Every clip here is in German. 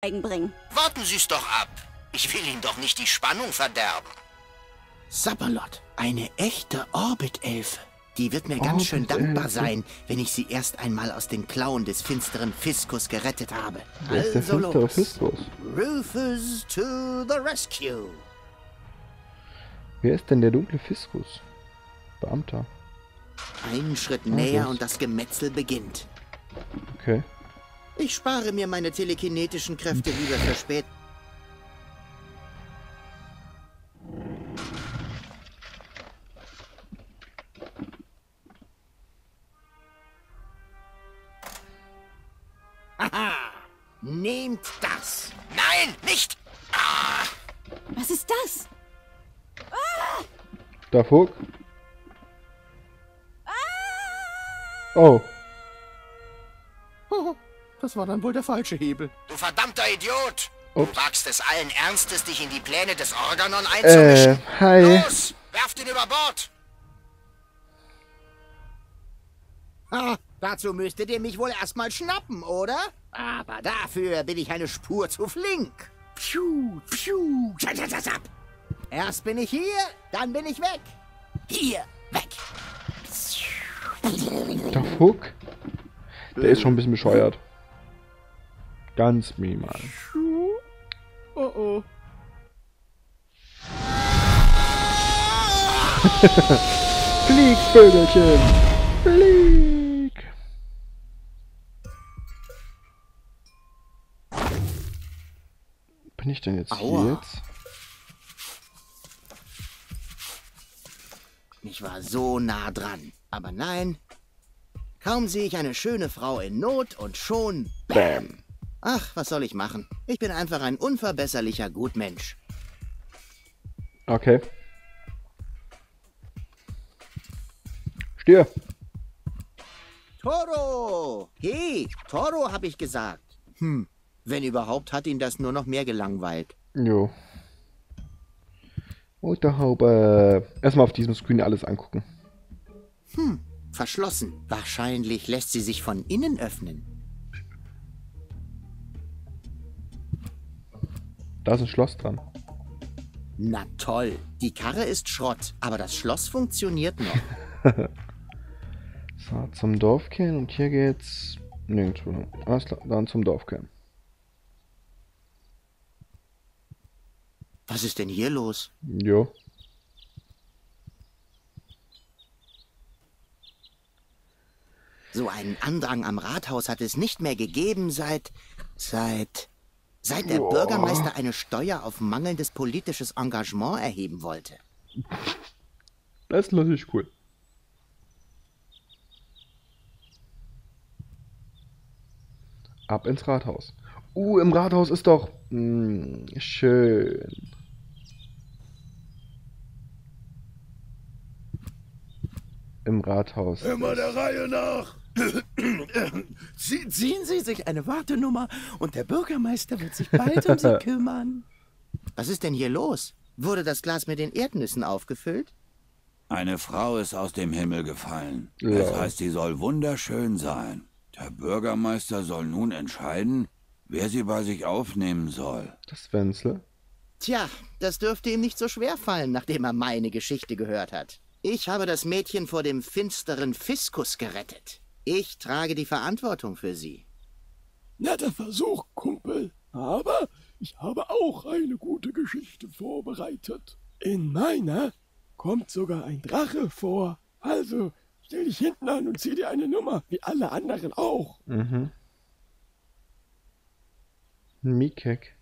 Eigenbringen. Warten Sie es doch ab. Ich will Ihnen doch nicht die Spannung verderben. Sapperlot, eine echte Orbit-Elfe. Die wird mir ganz schön dankbar sein, wenn ich sie erst einmal aus den Klauen des finsteren Fiskus gerettet habe. Also los. Rufus to the rescue. Wer ist denn der dunkle Fiskus? Beamter. Einen Schritt näher und das Gemetzel beginnt. Okay. Ich spare mir meine telekinetischen Kräfte lieber für später. Haha! Nehmt das! Nein, nicht! Ah. Was ist das? Ah. Da Vogel. Oh. Oh, das war dann wohl der falsche Hebel. Du verdammter Idiot! Ups. Du wagst es allen Ernstes, dich in die Pläne des Organon einzumischen. Hi. Los, werf den über Bord! Ah, dazu müsstet ihr mich wohl erstmal schnappen, oder? Aber dafür bin ich eine Spur zu flink. Pschuh, pschuh, zap. Erst bin ich hier, dann bin ich weg. Hier, weg. Der Fuck? Der ist schon ein bisschen bescheuert. Ganz minimal. Oh oh. Flieg, Vögelchen! Flieg! Bin ich denn jetzt hier jetzt? Ich war so nah dran. Aber nein, kaum sehe ich eine schöne Frau in Not und schon BÄM! Ach, was soll ich machen? Ich bin einfach ein unverbesserlicher Gutmensch. Okay. Stier! Toro! Hey, Toro, habe ich gesagt. Hm, wenn überhaupt, hat ihn das nur noch mehr gelangweilt. Jo. Unterhaube. Erstmal auf diesem Screen alles angucken. Hm, verschlossen. Wahrscheinlich lässt sie sich von innen öffnen. Da ist ein Schloss dran. Na toll. Die Karre ist Schrott, aber das Schloss funktioniert noch. So, zum Dorfkern und hier geht's nirgendwo lang. Alles klar, dann zum Dorfkern. Was ist denn hier los? Jo. So einen Andrang am Rathaus hat es nicht mehr gegeben seit der Bürgermeister eine Steuer auf mangelndes politisches Engagement erheben wollte. Das ist natürlich cool. Ab ins Rathaus. Im Rathaus ist doch schön. Im Rathaus. Immer der Reihe nach. Ziehen Sie sich eine Wartenummer und der Bürgermeister wird sich bald um Sie kümmern. Was ist denn hier los? Wurde das Glas mit den Erdnüssen aufgefüllt? Eine Frau ist aus dem Himmel gefallen. Ja. Das heißt, sie soll wunderschön sein. Der Bürgermeister soll nun entscheiden, wer sie bei sich aufnehmen soll. Das Wenzel? Tja, das dürfte ihm nicht so schwer fallen, nachdem er meine Geschichte gehört hat. Ich habe das Mädchen vor dem finsteren Fiskus gerettet. Ich trage die Verantwortung für sie. Netter Versuch, Kumpel. Aber ich habe auch eine gute Geschichte vorbereitet. In meiner kommt sogar ein Drache vor. Also stell dich hinten an und zieh dir eine Nummer, wie alle anderen auch. Mhm. Mikek.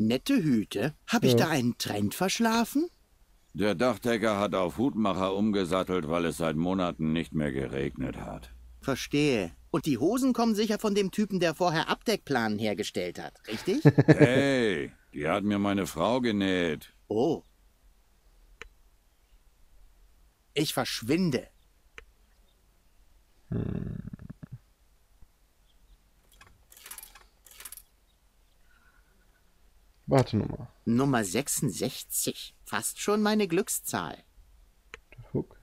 Nette Hüte? Hab ich da einen Trend verschlafen? Der Dachdecker hat auf Hutmacher umgesattelt, weil es seit Monaten nicht mehr geregnet hat. Verstehe. Und die Hosen kommen sicher von dem Typen, der vorher Abdeckplanen hergestellt hat, richtig? Hey, die hat mir meine Frau genäht. Oh. Ich verschwinde. Warte nochmal. Nummer 66. Fast schon meine Glückszahl. Huck.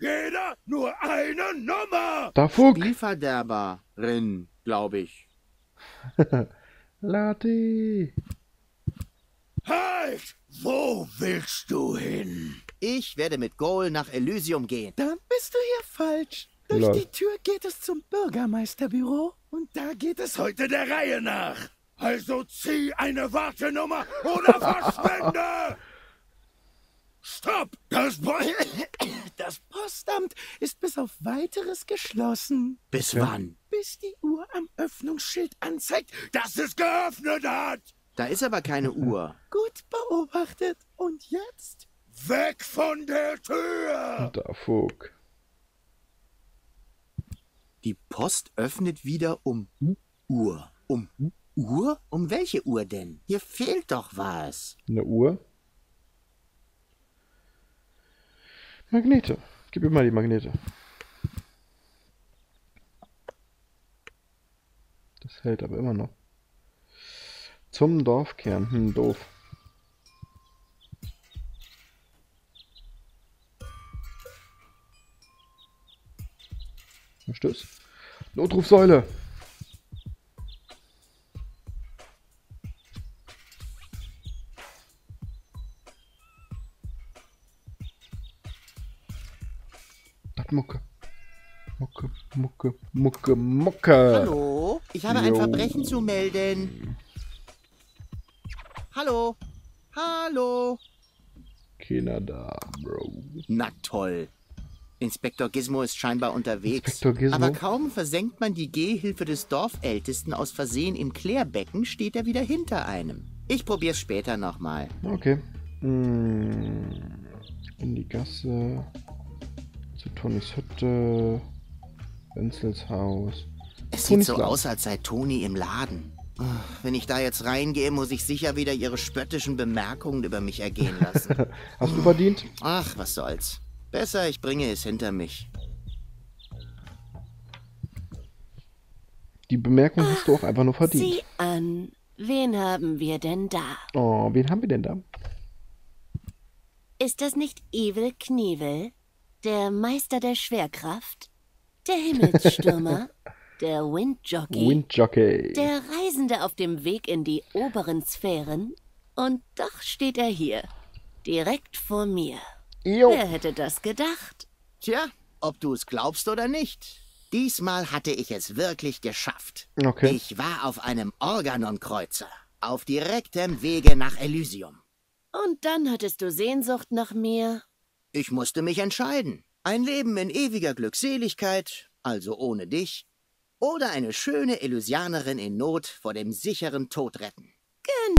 Jeder nur eine Nummer! Da Fuck! Spielverderberin, glaube ich. Lati! Halt! Wo willst du hin? Ich werde mit Goal nach Elysium gehen. Dann bist du hier falsch. Durch die Tür geht es zum Bürgermeisterbüro und da geht es heute der Reihe nach. Also zieh eine Wartenummer oder verschwinde! Stopp! Das Postamt ist bis auf Weiteres geschlossen. Bis wann? Bis die Uhr am Öffnungsschild anzeigt, dass es geöffnet hat. Da ist aber keine Uhr. Gut beobachtet. Und jetzt? Weg von der Tür! Da Fug. Die Post öffnet wieder um Uhr. Um Uhr? Um welche Uhr denn? Hier fehlt doch was. Eine Uhr? Magnete. Gib mir mal die Magnete. Das hält aber immer noch. Zum Dorfkern. Hm, doof. Stöß. Notrufsäule. Mucke. Mucke, Mucke, Mucke, Mucke. Hallo, ich habe ein Verbrechen zu melden. Hallo, hallo. Keiner da, Bro. Na toll. Inspektor Gizmo ist scheinbar unterwegs. Aber kaum versenkt man die Gehhilfe des Dorfältesten aus Versehen im Klärbecken, steht er wieder hinter einem. Ich probier's später nochmal. Okay. In die Gasse. Zu Tonys Hütte. Wenzels Haus. Es sieht so aus, als sei Toni im Laden. Wenn ich da jetzt reingehe, muss ich sicher wieder ihre spöttischen Bemerkungen über mich ergehen lassen. Hast du verdient? Ach, was soll's. Besser, ich bringe es hinter mich. Die Bemerkung hast du auch einfach nur verdient. Sieh an, wen haben wir denn da? Oh, wen haben wir denn da? Ist das nicht Evil Knievel? Der Meister der Schwerkraft? Der Himmelsstürmer? Der Windjockey? Der Reisende auf dem Weg in die oberen Sphären? Und doch steht er hier, direkt vor mir. Jo. Wer hätte das gedacht? Tja, ob du es glaubst oder nicht. Diesmal hatte ich es wirklich geschafft. Okay. Ich war auf einem Organon-Kreuzer, auf direktem Wege nach Elysium. Und dann hattest du Sehnsucht nach mir? Ich musste mich entscheiden. Ein Leben in ewiger Glückseligkeit, also ohne dich, oder eine schöne Elysianerin in Not vor dem sicheren Tod retten.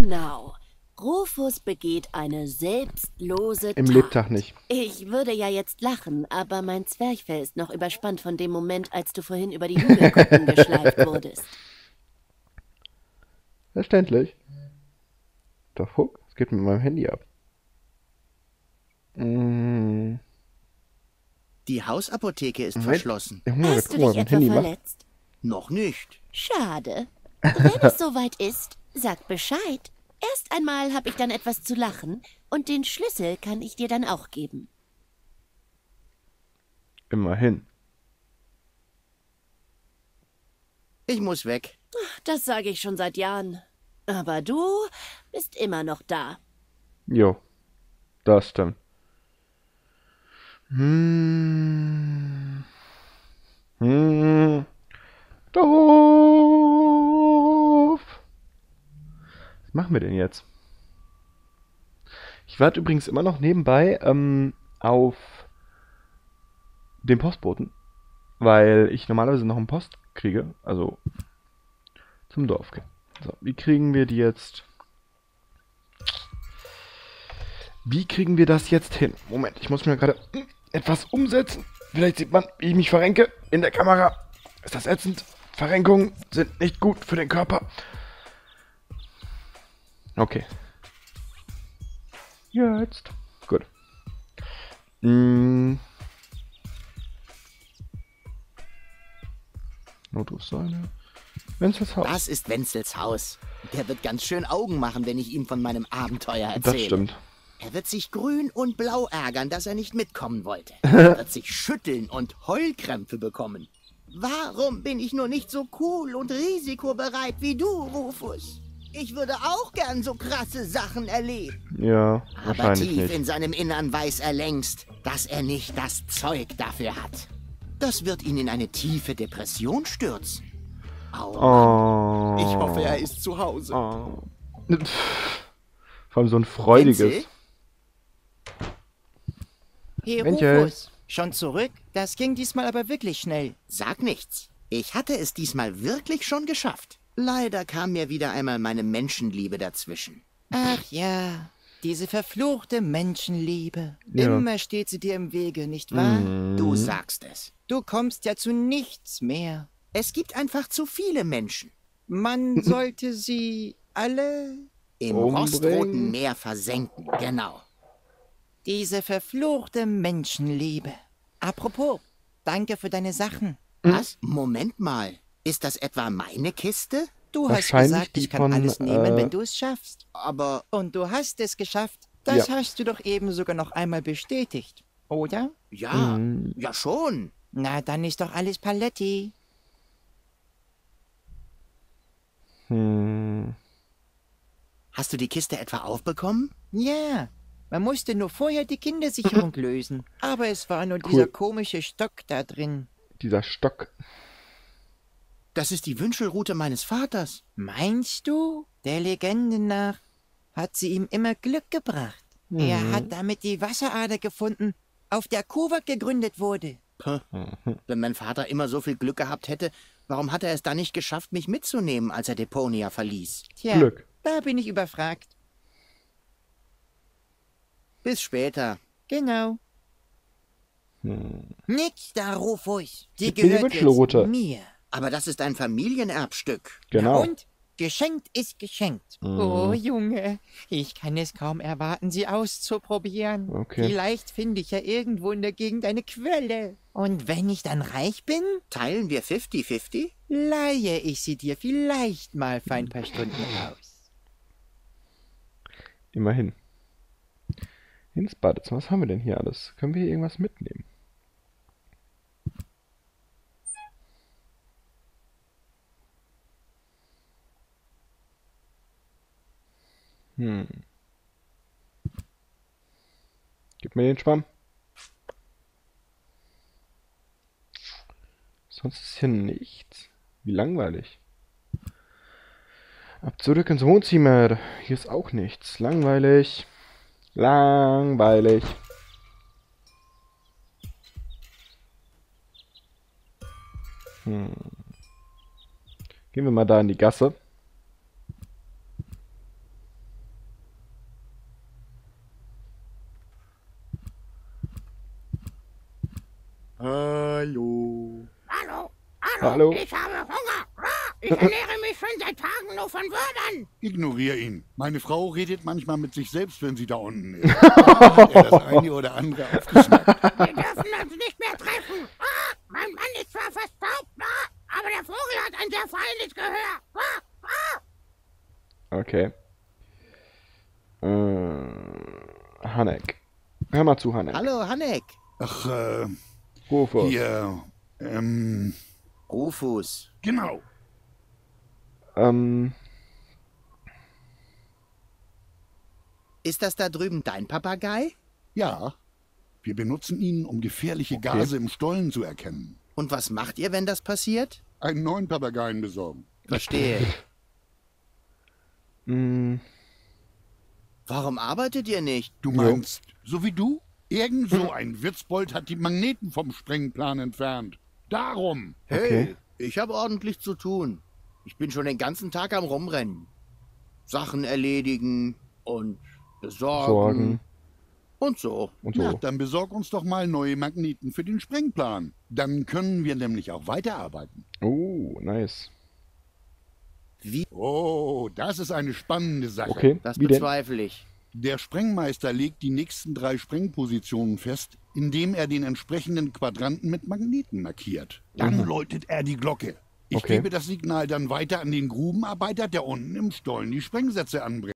Genau. Rufus begeht eine selbstlose Tat. Im Lebtag nicht. Ich würde ja jetzt lachen, aber mein Zwerchfell ist noch überspannt von dem Moment, als du vorhin über die Hügelkuppen geschleift wurdest. Verständlich. Da Fuck, es geht mit meinem Handy ab. Die Hausapotheke ist verschlossen. Hast du dich etwa verletzt? Noch nicht. Schade. Wenn es soweit ist, sag Bescheid. Erst einmal habe ich dann etwas zu lachen und den Schlüssel kann ich dir dann auch geben. Immerhin. Ich muss weg. Das sage ich schon seit Jahren. Aber du bist immer noch da. Jo, das dann. Doof. Was machen wir denn jetzt? Ich warte übrigens immer noch nebenbei auf den Postboten, weil ich normalerweise noch einen Post kriege, also zum Dorf. So, wie kriegen wir die jetzt? Wie kriegen wir das jetzt hin? Moment, ich muss mir gerade etwas umsetzen. Vielleicht sieht man, wie ich mich verrenke in der Kamera. Ist das ätzend? Verrenkungen sind nicht gut für den Körper. Okay. Jetzt. Gut. Notrufsäule. Wenzels Haus. Das ist Wenzels Haus. Der wird ganz schön Augen machen, wenn ich ihm von meinem Abenteuer erzähle. Das stimmt. Er wird sich grün und blau ärgern, dass er nicht mitkommen wollte. Er wird sich schütteln und Heulkrämpfe bekommen. Warum bin ich nur nicht so cool und risikobereit wie du, Rufus? Ich würde auch gern so krasse Sachen erleben. Ja, wahrscheinlich nicht. Aber tief in seinem Innern weiß er längst, dass er nicht das Zeug dafür hat. Das wird ihn in eine tiefe Depression stürzen. Oh. Ich hoffe, er ist zu Hause. Oh. Vor allem so ein freudiges. Hey, Rufus, schon zurück? Das ging diesmal aber wirklich schnell. Sag nichts. Ich hatte es diesmal wirklich schon geschafft. Leider kam mir wieder einmal meine Menschenliebe dazwischen. Ach ja, diese verfluchte Menschenliebe. Ja. Immer steht sie dir im Wege, nicht wahr? Mhm. Du sagst es. Du kommst ja zu nichts mehr. Es gibt einfach zu viele Menschen. Man sollte sie alle im rostoten Meer versenken, genau. Diese verfluchte Menschenliebe. Apropos, danke für deine Sachen. Was? Moment mal. Ist das etwa meine Kiste? Du hast gesagt, ich kann alles nehmen, wenn du es schaffst. Aber... Und du hast es geschafft. Das hast du doch eben sogar noch einmal bestätigt, oder? Ja, ja schon. Na, dann ist doch alles Paletti. Hm. Hast du die Kiste etwa aufbekommen? Ja, man musste nur vorher die Kindersicherung lösen. Aber es war nur dieser komische Stock da drin. Dieser Stock. Das ist die Wünschelrute meines Vaters. Meinst du? Der Legende nach hat sie ihm immer Glück gebracht. Mhm. Er hat damit die Wasserader gefunden, auf der Kuvat gegründet wurde. Puh. Wenn mein Vater immer so viel Glück gehabt hätte, warum hat er es dann nicht geschafft, mich mitzunehmen, als er Deponia verließ? Tja, Glück. Da bin ich überfragt. Bis später. Genau. Hm. Nix da, Rufus. Die gehört jetzt mir. Aber das ist ein Familienerbstück. Genau. Ja, und geschenkt ist geschenkt. Mhm. Oh, Junge. Ich kann es kaum erwarten, sie auszuprobieren. Okay. Vielleicht finde ich ja irgendwo in der Gegend eine Quelle. Und wenn ich dann reich bin? Teilen wir 50-50? Leihe ich sie dir vielleicht mal für ein paar Stunden aus. Immerhin. Ins Badezimmer. Was haben wir denn hier alles? Können wir hier irgendwas mitnehmen? Hm. Gib mir den Schwamm. Sonst ist hier nichts. Wie langweilig. Ab zurück ins Wohnzimmer. Hier ist auch nichts. Langweilig. Langweilig. Hm. Gehen wir mal da in die Gasse. Hallo. Hallo. Hallo. Ich habe Hunger. Ich ernähre mich schon seit Tagen nur von Wörtern. Ignoriere ihn. Meine Frau redet manchmal mit sich selbst, wenn sie da unten ist. Hat er das eine oder andere aufgeschnappt. Wir dürfen uns nicht mehr treffen. Ah, mein Mann ist zwar verstaubt, aber der Vogel hat ein sehr feines Gehör. Okay. Hannek. Hör mal zu, Hannek. Hallo, Hannek. Ach, Rufus. Hier, Rufus. Genau. Ist das da drüben dein Papagei? Ja. Wir benutzen ihn, um gefährliche Gase im Stollen zu erkennen. Und was macht ihr, wenn das passiert? Einen neuen Papageien besorgen. Verstehe. Warum arbeitet ihr nicht? Du meinst, so wie du? Irgend so ein Witzbold hat die Magneten vom Sprengplan entfernt. Darum. Hey, ich habe ordentlich zu tun. Ich bin schon den ganzen Tag am Rumrennen. Sachen erledigen und besorgen. Und so. Na, dann besorg uns doch mal neue Magneten für den Sprengplan. Dann können wir nämlich auch weiterarbeiten. Oh, nice. Wie? Oh, das ist eine spannende Sache. Okay. Das bezweifle ich. Der Sprengmeister legt die nächsten 3 Sprengpositionen fest, indem er den entsprechenden Quadranten mit Magneten markiert. Dann läutet er die Glocke. Ich gebe das Signal dann weiter an den Grubenarbeiter, der unten im Stollen die Sprengsätze anbringt.